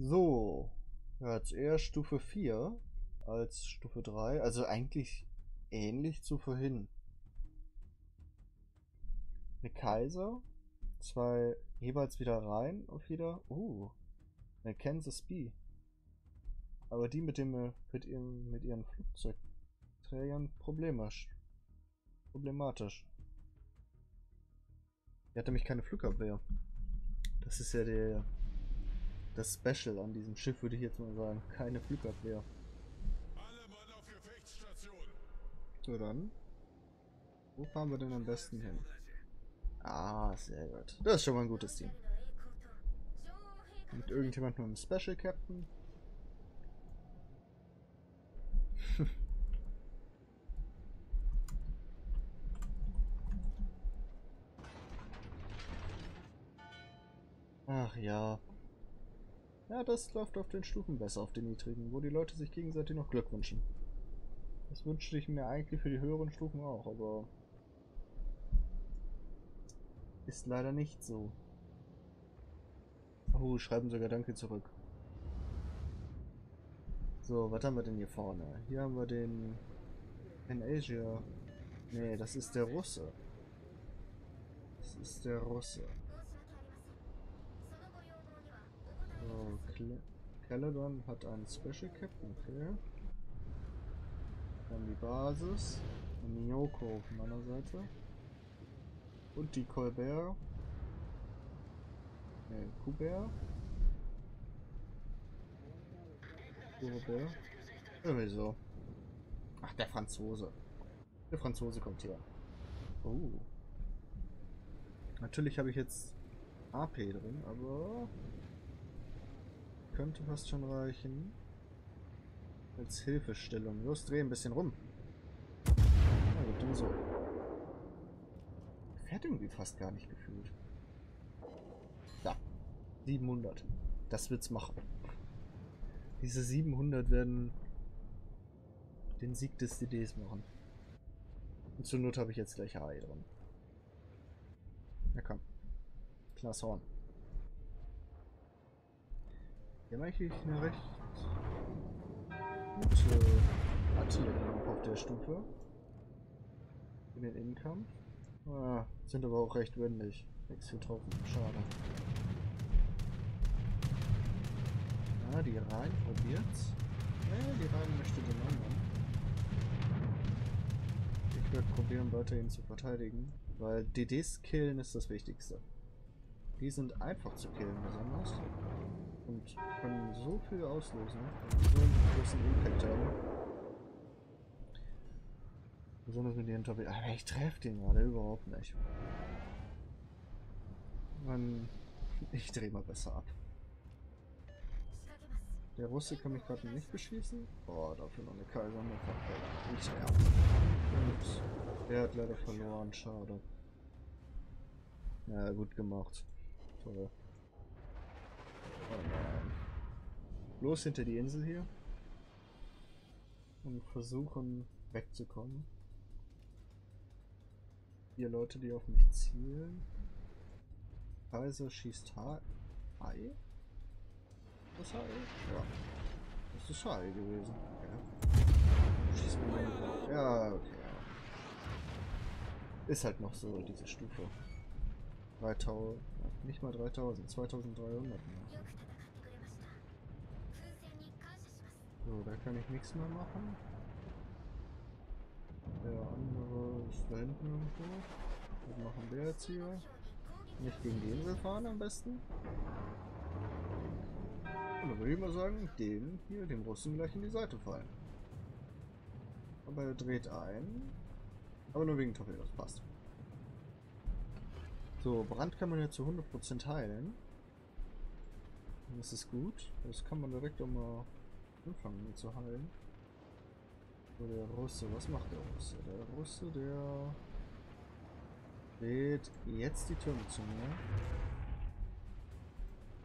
So. Jetzt eher Stufe 4 als Stufe 3. Also eigentlich ähnlich zu vorhin. Eine Kaiser. 2 jeweils wieder rein auf jeder. Oh. Eine Kansas B. Aber die mit ihren Flugzeugträgern problematisch. Die hat nämlich keine Flugabwehr. Das ist ja das Special an diesem Schiff, würde ich jetzt mal sagen. Keine Flugabwehr. Alle Mann auf Gefechtsstation. So dann. Wo fahren wir denn am besten hin? Ah, sehr gut. Das ist schon mal ein gutes Team. Mit irgendjemandem mit einem Special Captain. Ach ja. Ja, das läuft auf den Stufen besser, auf den niedrigen, wo die Leute sich gegenseitig noch Glück wünschen. Das wünschte ich mir eigentlich für die höheren Stufen auch, aber ist leider nicht so. Oh, schreiben sogar Danke zurück. So, was haben wir denn hier vorne? Hier haben wir den Pan-Asia. Nee, das ist der Russe. Das ist der Russe. So, Caledon hat einen Special Captain, okay. Dann die Basis. Myoko auf meiner Seite. Und die Colbert. Ne, Colbert. Colbert. Irgendwie so. Ach, der Franzose. Der Franzose kommt hier. Oh. Natürlich habe ich jetzt AP drin, aber könnte fast schon reichen. Als Hilfestellung. Los, dreh ein bisschen rum. Na gut, dann so. Fährt irgendwie fast gar nicht gefühlt. Da. 700. Das wird's machen. Diese 700 werden den Sieg des DDs machen. Und zur Not habe ich jetzt gleich AI drin. Na komm. Klaas Horn. Wir haben eigentlich eine recht gute Attila auf der Stufe. In den Innenkampf. Ah, sind aber auch recht wendig. Nichts für Taufen. Schade. Ah, die Reihen probiert's. Ja, die Reihen möchte den anderen. Ich werde probieren, weiterhin zu verteidigen. Weil DDs killen ist das Wichtigste. Die sind einfach zu killen, besonders. Und können so viel auslösen, so einen großen Impact haben. Besonders mit den Torpedos. Aber ich treffe den gerade überhaupt nicht. Man, ich drehe mal besser ab. Der Russe kann mich gerade nicht beschießen. Boah, dafür noch eine Kaiser. Nicht ernst. Und der hat leider verloren. Schade. Ja, gut gemacht. Toll. Oh nein. Bloß hinter die Insel hier. Und versuchen wegzukommen. Hier Leute, die auf mich zielen. Kaiser schießt Hai? Das Hai? Ja. Das ist Hai gewesen. Ja. Schießt mir ja, okay. Ist halt noch so diese Stufe. 3000, nicht mal 3000, 2300 mehr. So, da kann ich nichts mehr machen. Der andere ist da hinten irgendwo. Was machen wir jetzt hier? Nicht gegen die Insel fahren am besten. Und dann würde ich mal sagen, den hier, dem Russen gleich in die Seite fallen. Aber er dreht ein. Aber nur wegen Torpedos, passt. So, Brand kann man ja zu 100% heilen. Das ist gut. Das kann man direkt auch mal anfangen mit zu heilen. So, der Russe, was macht der Russe? Der Russe, der dreht jetzt die Türme zu mir.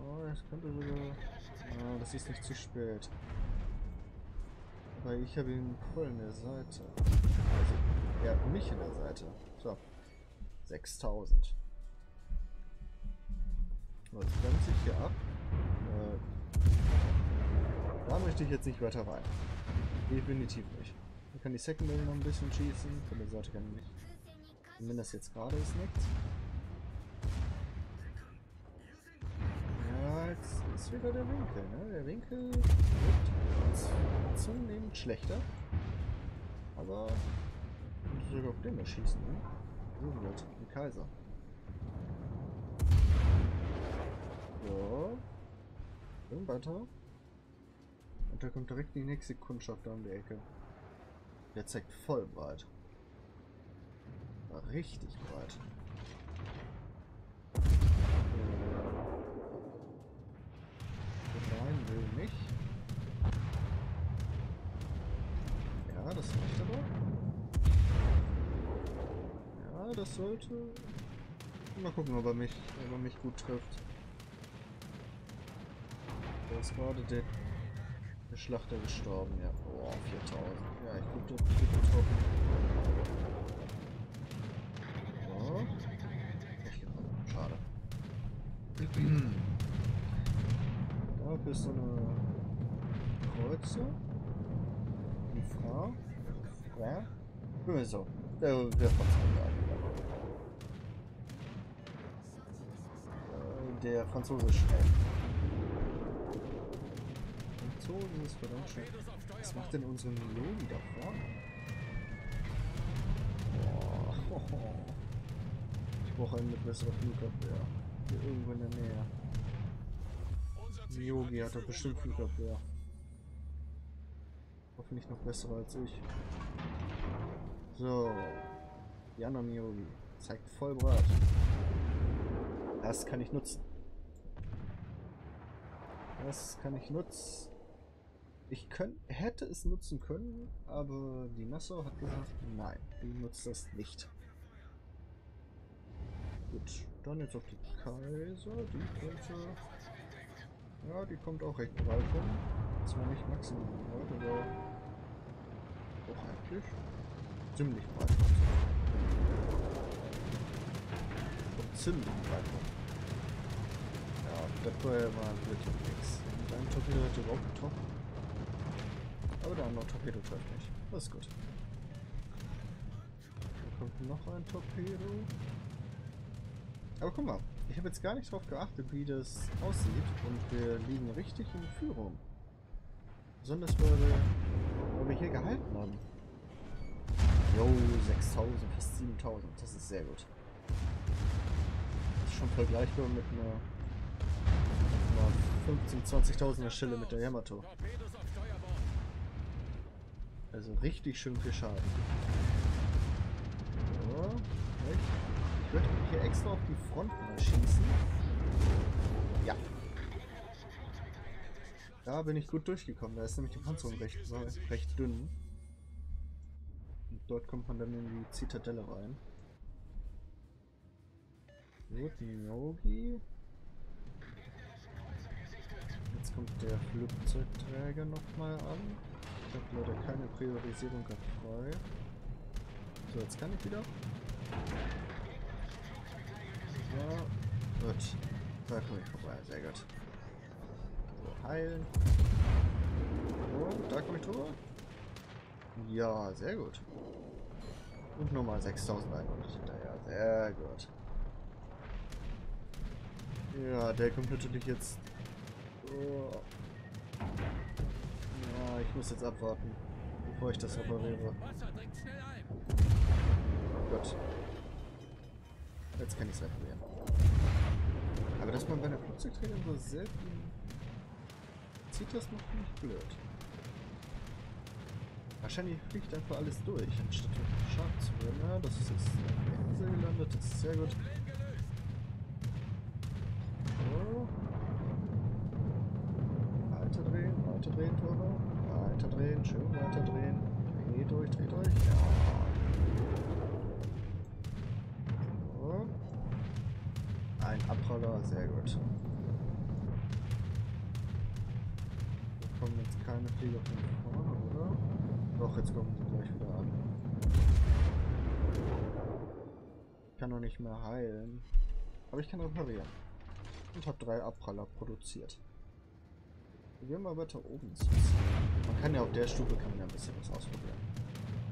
Oh, das könnte sogar. Ah, das ist nicht zu spät. Weil ich habe ihn voll in der Seite. Also, er hat mich in der Seite. So. 6000. Was bremst sich hier ab? Da möchte ich jetzt nicht weiter rein. Definitiv nicht. Man kann die Secondary noch ein bisschen schießen. Von der Seite kann ich nicht. Und wenn das jetzt gerade ist, nichts. Ja, jetzt ist wieder der Winkel, ne? Der Winkel wird zunehmend schlechter. Aber ich muss sogar auf den da schießen, ne? So, Leute, den Kaiser. So. Und weiter. Und da kommt direkt die nächste Kundschaft da um die Ecke. Der zeigt voll breit. War richtig breit. Nein, will nicht. Ja, das reicht aber. Ja, das sollte... Mal gucken, ob er mich gut trifft. Da ist gerade der... Der Schlachter gestorben, ja. Oh, 4000. Ja, ich gucke doch drauf. So. Schade. Dafür ist so eine Kreuze. Die Frau. Ja. Böse. Der Franzose. Der Franzose ist schnell. Ist verdammt schön. Was macht denn unsere Melodie da vorne? Oh, ich brauche einen mit besserer Flugabwehr. Hier irgendwo in der Nähe. Myoko hat doch bestimmt Flugabwehr. Hoffentlich noch besser als ich. So. Jana Myoko. Zeigt voll breit. Das kann ich nutzen. Das kann ich nutzen. Ich hätte es nutzen können, aber die Nassau hat gesagt, nein, die nutzt das nicht. Gut, dann jetzt auf die Kaiser, die könnte... Ja, die kommt auch recht weit rum. Zwar nicht maximal weit, aber auch eigentlich ziemlich weit rum. Und ziemlich weit rum. Ja, das vorher war wirklich nix. Mit einem Torpedo hätte überhaupt getroffen. Aber der andere Torpedo trifft nicht. Das ist gut. Da kommt noch ein Torpedo. Aber guck mal, ich habe jetzt gar nicht drauf geachtet, wie das aussieht. Und wir liegen richtig in Führung. Besonders weil wir hier gehalten haben. Jo, 6000, fast 7000. Das ist sehr gut. Das ist schon vergleichbar mit einer 15.000, 20.000er Schelle mit der Yamato. Also richtig schön viel Schaden. So, recht. Ich würde hier extra auf die Front mal schießen. Ja. Da bin ich gut durchgekommen. Da ist nämlich die Panzerung recht dünn. Und dort kommt man dann in die Zitadelle rein. So, die Nogi. Jetzt kommt der Flugzeugträger nochmal an. Ich habe leider keine Priorisierung gehabt frei. So, jetzt kann ich wieder. Ja, gut. Da komme ich vorbei, sehr gut. So, heilen. So, da komme ich drüber. Ja, sehr gut. Und nochmal 6100 hinterher, sehr gut. Ja, der kommt natürlich jetzt... Oh. Ja, ich muss jetzt abwarten, bevor ich das repariere. Gut. Jetzt kann ich es reparieren. Aber dass man bei einer Flugzeugträgerin so selten zieht, das macht mich blöd. Wahrscheinlich fliegt einfach alles durch, anstatt geschadet zu werden. Ja, das ist jetzt auf der Insel gelandet, das ist sehr gut. Weiterdrehen, Turbo. Weiterdrehen, schön weiterdrehen. Dreh durch, ja. So. Ein Abroller, sehr gut. Da kommen jetzt keine Flieger von vorne, oder? Doch, jetzt kommen sie gleich wieder an. Ich kann noch nicht mehr heilen. Aber ich kann reparieren. Und habe 3 Abpraller produziert. Probieren wir mal weiter oben zu. Man kann ja auf der Stufe kann man ja ein bisschen was ausprobieren.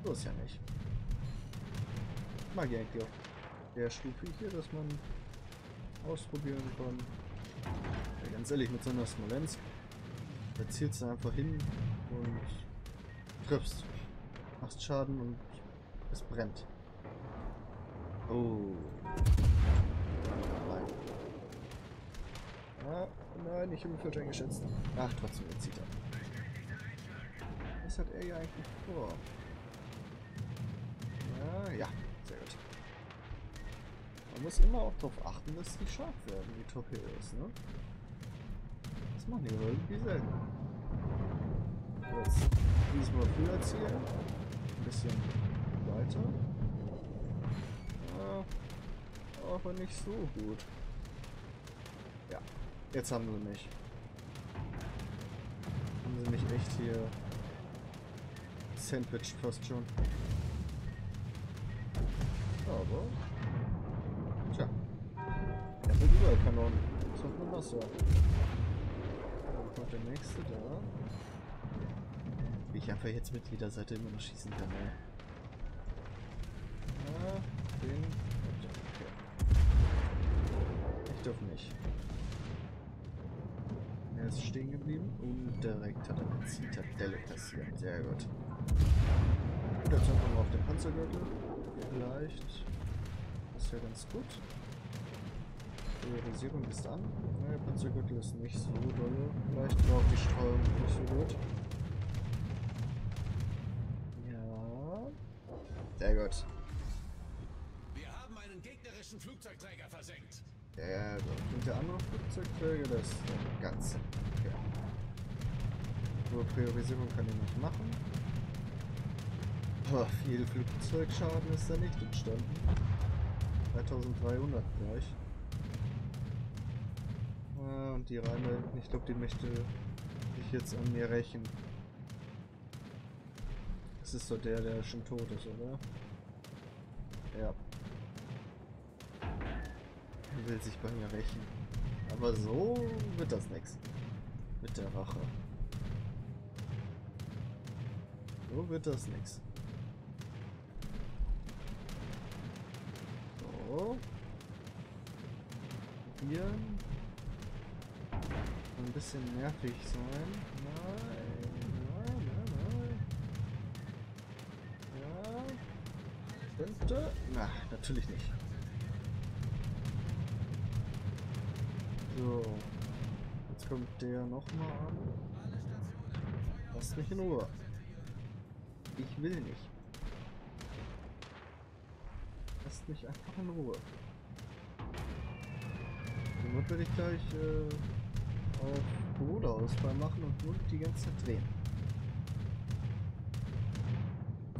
So ist ja nicht. Mag ja eigentlich auf der Stufe hier, dass man ausprobieren kann. Ja, ganz ehrlich, mit so einer Smolensk, da zielst du einfach hin und triffst. Machst Schaden und es brennt. Oh. Nein. Ah, nein, ich habe ihn falsch eingeschätzt. Ach, trotzdem, jetzt zieht er. Was hat er hier eigentlich vor? Ah, ja, sehr gut. Man muss immer auch darauf achten, dass die scharf werden, die Torpedos, ne? Das machen die irgendwie selten. Jetzt diesmal früher ziehen. Ein bisschen weiter. Aber nicht so gut. Ja, jetzt haben sie mich. Haben sie mich echt hier sandwiched fast schon. Aber... Tja. Er hat überall Kanonen. Das macht nur Nassau. Dann kommt der nächste da. Wie ich einfach jetzt mit jeder Seite immer noch schießen kann. Ja, den... auf mich. Er ist stehen geblieben und direkt hat er eine Zitadelle kassiert. Sehr gut. Gut, dann kommen wir auf den Panzergürtel. Vielleicht. Das wäre ganz gut. Priorisierung ist an. Der Panzergürtel ist nicht so dolle. Vielleicht war auch die Streuung nicht so gut. Ja. Sehr gut. Wir haben einen gegnerischen Flugzeugträger versenkt. Ja, und der andere Flugzeugträger, das ist das Ganze. Okay. Nur Priorisierung kann ich nicht machen. Aber viel Flugzeugschaden ist da nicht entstanden. 3300 gleich. Ah, und die Reine, ich glaube, die möchte sich jetzt an mir rächen. Das ist so der, der schon tot ist, oder? Ja. Will sich bei mir rächen. Aber so wird das nichts. Mit der Rache. So wird das nichts. So. Hier. Ein bisschen nervig sein. Nein, nein, nein, nein. Ja. Könnte. Na, natürlich nicht. So, jetzt kommt der nochmal an. Lass mich in Ruhe. Ich will nicht. Lass mich einfach in Ruhe. Somit werde ich gleich auf Rudeausfall machen und nur die ganze Zeit drehen.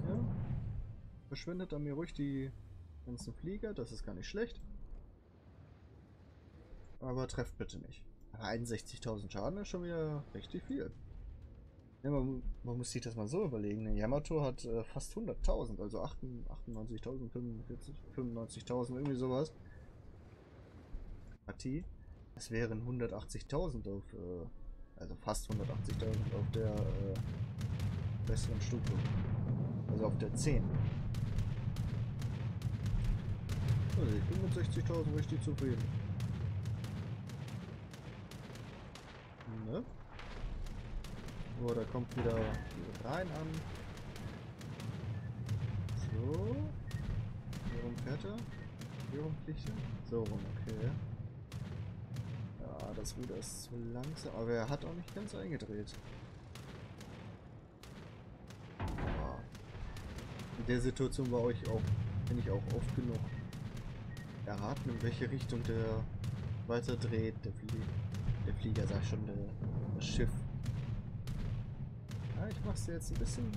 Ja. Verschwindet an mir ruhig die ganzen Flieger, das ist gar nicht schlecht. Aber trefft bitte nicht. 61.000 Schaden ist schon wieder richtig viel. Ja, man muss sich das mal so überlegen. Der Yamato hat fast 100.000, also 98.000, 95.000, irgendwie sowas. Partie. Das wären 180.000 auf, also fast 180.000 auf der besseren Stufe. Also auf der 10. Also ich bin mit 60.000 richtig zufrieden. Ne? So, da kommt wieder die rein an. So. Hier rum fährt er. Hier rum fliegt er. So rum, okay. Ja, das Ruder ist zu langsam. Aber er hat auch nicht ganz eingedreht. Ja. In der Situation war ich auch, bin ich auch oft genug erraten, in welche Richtung der weiter dreht, der fliegt. Der Flieger, sag schon, das Schiff. Ja, ich mach's dir jetzt ein bisschen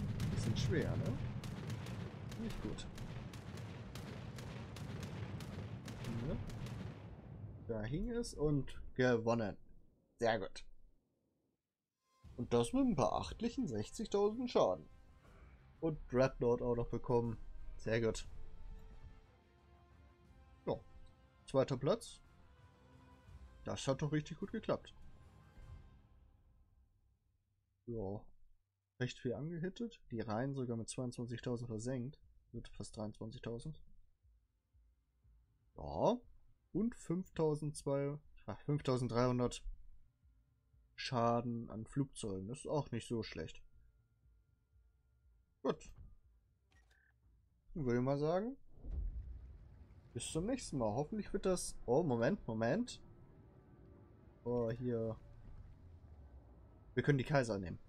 schwer, ne? Nicht gut. Ne? Da hing es und gewonnen. Sehr gut. Und das mit einem beachtlichen 60.000 Schaden. Und Dreadnought auch noch bekommen. Sehr gut. So. 2. Platz. Das hat doch richtig gut geklappt. Ja, recht viel angehittet. Die Reihen sogar mit 22.000 versenkt. Wird fast 23.000. Ja. Und 5.300 Schaden an Flugzeugen. Das ist auch nicht so schlecht. Gut. Dann würde ich mal sagen, bis zum nächsten Mal. Hoffentlich wird das... Oh, Moment. Oh, hier... Wir können die Kaiser nehmen.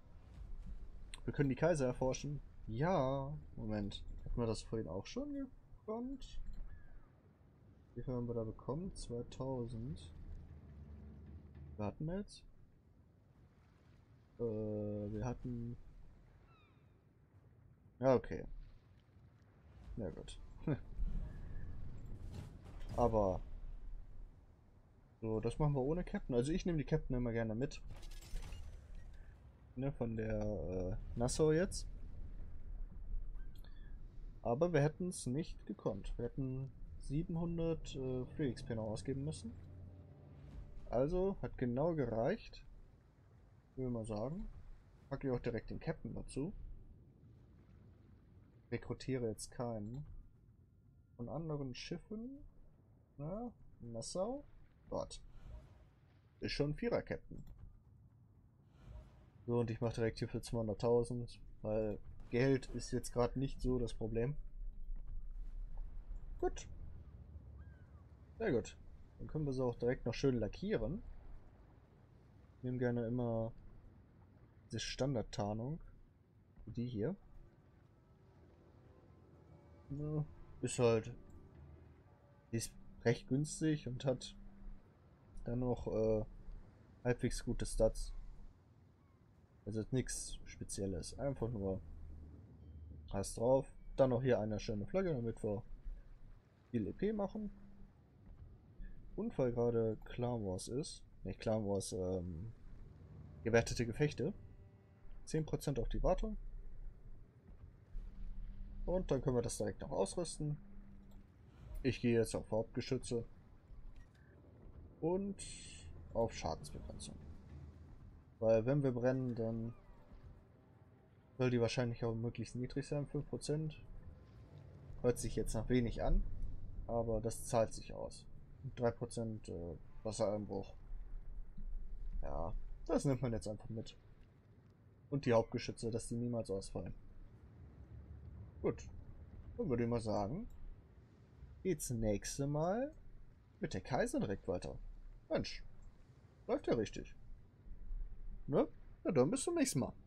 Wir können die Kaiser erforschen. Ja, Moment. Hatten wir das vorhin auch schon gekonnt? Wie viel haben wir da bekommen? 2000. Wir hatten jetzt. Wir hatten... Ja, okay. Na gut. Aber... So, das machen wir ohne Captain. Also ich nehme die Captain immer gerne mit. Ne, von der Nassau jetzt. Aber wir hätten es nicht gekonnt. Wir hätten 700 Free XP noch ausgeben müssen. Also, hat genau gereicht. Würde mal sagen. Packe ich auch direkt den Captain dazu. Rekrutiere jetzt keinen. Von anderen Schiffen. Na, Nassau. Gott. Ist schon ein Vierer-Captain. So, und ich mache direkt hier für 200.000, weil Geld ist jetzt gerade nicht so das Problem. Gut. Sehr gut. Dann können wir sie auch direkt noch schön lackieren. Ich nehme gerne immer diese Standardtarnung. Die hier. Ja, ist halt... Die ist recht günstig und hat... Dann noch halbwegs gute Stats. Also nichts Spezielles. Einfach nur Hass drauf. Dann noch hier eine schöne Flagge, damit wir viel EP machen. Und weil gerade Clan Wars ist. Nicht Clan Wars, gewertete Gefechte. 10% auf die Wartung. Und dann können wir das direkt noch ausrüsten. Ich gehe jetzt auf Hauptgeschütze. Und auf Schadensbegrenzung. Weil wenn wir brennen, dann soll die wahrscheinlich auch möglichst niedrig sein, 5%. Hört sich jetzt nach wenig an, aber das zahlt sich aus. 3% Wassereinbruch. Ja, das nimmt man jetzt einfach mit. Und die Hauptgeschütze, dass die niemals ausfallen. Gut, dann würde ich mal sagen, geht's nächste Mal mit der Kaiser direkt weiter. Mensch, läuft ja richtig. Ne? Na dann bis zum nächsten Mal.